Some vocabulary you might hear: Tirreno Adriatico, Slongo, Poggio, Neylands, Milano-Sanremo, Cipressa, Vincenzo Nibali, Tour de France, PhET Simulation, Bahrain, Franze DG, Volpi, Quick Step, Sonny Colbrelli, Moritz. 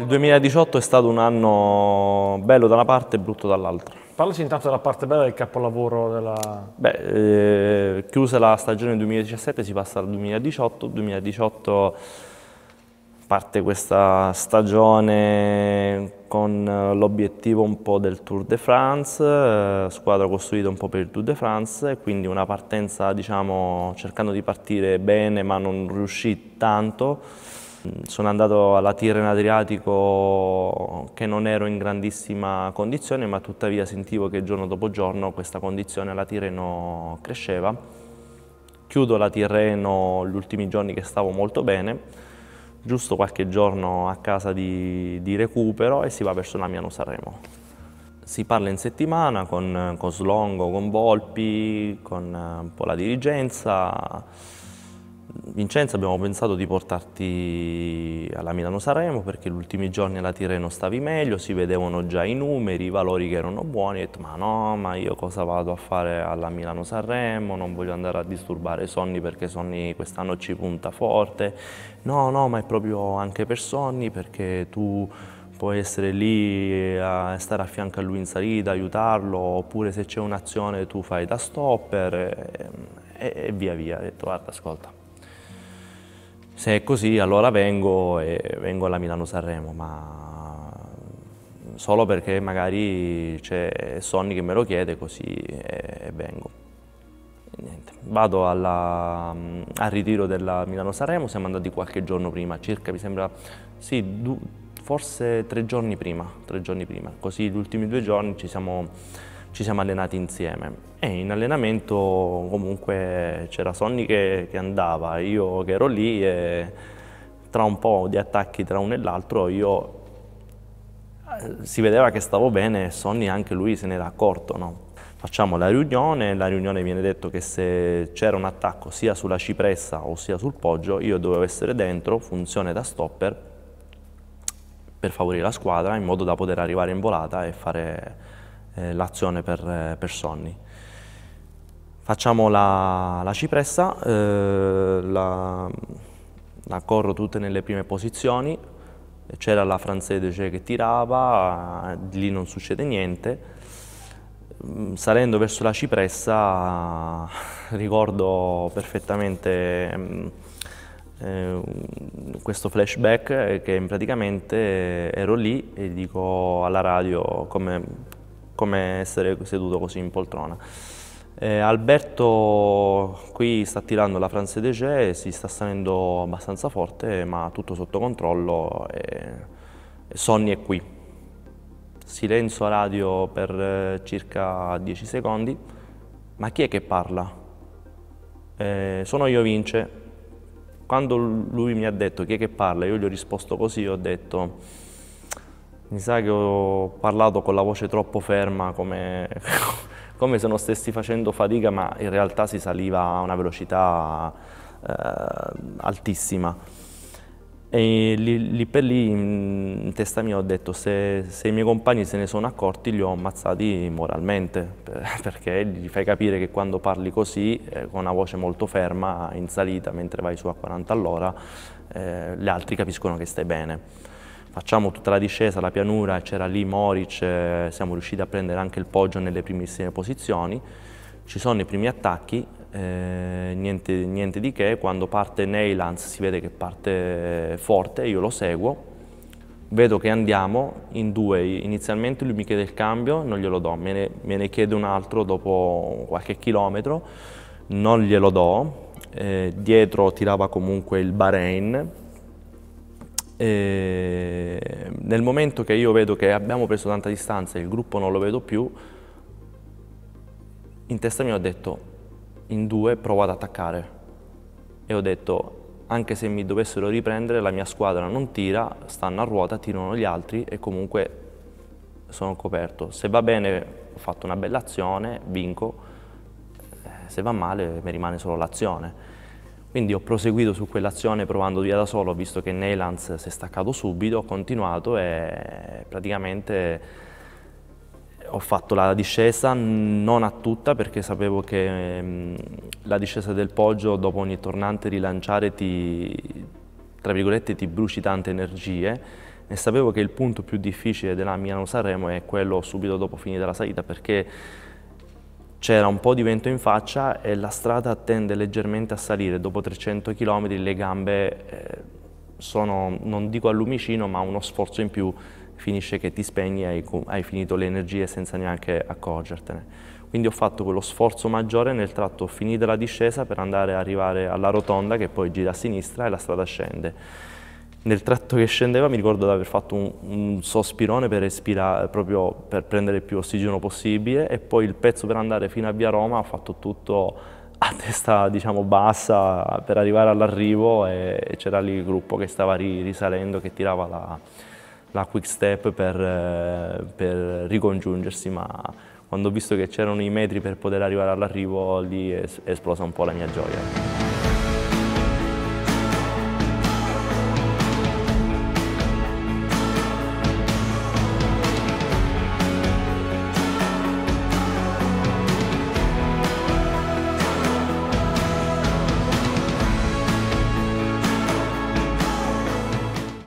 Il 2018 è stato un anno bello da una parte e brutto dall'altra. Parlaci intanto della parte bella, del capolavoro della... Beh, chiusa la stagione 2017 si passa al 2018, 2018 parte questa stagione con l'obiettivo un po' del Tour de France, squadra costruita un po' per il Tour de France, quindi una partenza, diciamo, cercando di partire bene ma non riuscì tanto. Sono andato alla Tirreno Adriatico che non ero in grandissima condizione, ma tuttavia sentivo che giorno dopo giorno questa condizione alla Tirreno cresceva. Chiudo la Tirreno gli ultimi giorni che stavo molto bene, giusto qualche giorno a casa di recupero, e si va verso la Milano-Sanremo. Si parla in settimana con Slongo, con Volpi, con un po' la dirigenza. Vincenzo, abbiamo pensato di portarti alla Milano-Sanremo perché gli ultimi giorni alla Tirreno stavi meglio, si vedevano già i numeri, i valori che erano buoni. Ho detto, ma no, ma io cosa vado a fare alla Milano-Sanremo? Non voglio andare a disturbare Sonny perché Sonny quest'anno ci punta forte. No, no, ma è proprio anche per Sonny, perché tu puoi essere lì a stare a fianco a lui in salita, aiutarlo, oppure se c'è un'azione tu fai da stopper e via via. Ho detto, guarda, ascolta, se è così allora vengo alla Milano-Sanremo, ma solo perché magari c'è Sonny che me lo chiede, così e vengo. E niente. Vado al ritiro della Milano-Sanremo, siamo andati qualche giorno prima, circa mi sembra, sì, forse tre giorni prima, così gli ultimi 2 giorni ci siamo allenati insieme, e in allenamento comunque c'era Sonny che andava, io che ero lì, e tra un po' di attacchi tra uno e l'altro io si vedeva che stavo bene, e Sonny anche lui se n'era accorto, no? Facciamo la riunione viene detto che se c'era un attacco sia sulla Cipressa o sia sul Poggio io dovevo essere dentro, funzione da stopper, per favorire la squadra in modo da poter arrivare in volata e fare l'azione per Sonny. Facciamo la Cipressa, la corro tutte nelle prime posizioni, c'era la Franze DG che tirava, lì non succede niente. Salendo verso la Cipressa ricordo perfettamente questo flashback, che praticamente ero lì e dico alla radio come essere seduto così in poltrona. Alberto qui sta tirando la Franze DG, si sta salendo abbastanza forte, ma tutto sotto controllo, e Sonny è qui. Silenzio radio per circa 10 secondi. Ma chi è che parla? Sono io, Vince. Quando lui mi ha detto chi è che parla, io gli ho risposto così, ho detto... Mi sa che ho parlato con la voce troppo ferma, come se non stessi facendo fatica, ma in realtà si saliva a una velocità altissima. E lì per lì in testa mia ho detto, se i miei compagni se ne sono accorti, li ho ammazzati moralmente, perché gli fai capire che quando parli così, con una voce molto ferma, in salita, mentre vai su a 40 all'ora, gli altri capiscono che stai bene. Facciamo tutta la discesa, la pianura, c'era lì Moritz, siamo riusciti a prendere anche il Poggio nelle primissime posizioni. Ci sono i primi attacchi, niente di che. Quando parte Neylands si vede che parte forte, io lo seguo. Vedo che andiamo in 2, inizialmente lui mi chiede il cambio, non glielo do, me ne chiede un altro dopo qualche chilometro, non glielo do. Dietro tirava comunque il Bahrain. E nel momento che io vedo che abbiamo preso tanta distanza e il gruppo non lo vedo più, in testa mia ho detto, in 2 provo ad attaccare, e ho detto, anche se mi dovessero riprendere la mia squadra non tira, stanno a ruota, tirano gli altri e comunque sono coperto, se va bene ho fatto una bella azione, vinco, se va male mi rimane solo l'azione. Quindi ho proseguito su quell'azione provando via da solo, visto che Neylands si è staccato subito, ho continuato e praticamente ho fatto la discesa, non a tutta, perché sapevo che la discesa del Poggio dopo ogni tornante rilanciare ti bruci tante energie, e sapevo che il punto più difficile della Milano-Sanremo è quello subito dopo finita la salita, perché c'era un po' di vento in faccia e la strada tende leggermente a salire. Dopo 300 km le gambe sono, non dico al lumicino, ma uno sforzo in più, finisce che ti spegni e hai finito le energie senza neanche accorgertene. Quindi ho fatto quello sforzo maggiore nel tratto finita la discesa per andare a arrivare alla rotonda che poi gira a sinistra e la strada scende. Nel tratto che scendeva mi ricordo di aver fatto un sospirone per respirare, proprio per prendere più ossigeno possibile, e poi il pezzo per andare fino a via Roma ho fatto tutto a testa, diciamo, bassa per arrivare all'arrivo, e c'era lì il gruppo che stava risalendo, che tirava la Quick Step per ricongiungersi, ma quando ho visto che c'erano i metri per poter arrivare all'arrivo, lì è esplosa un po' la mia gioia.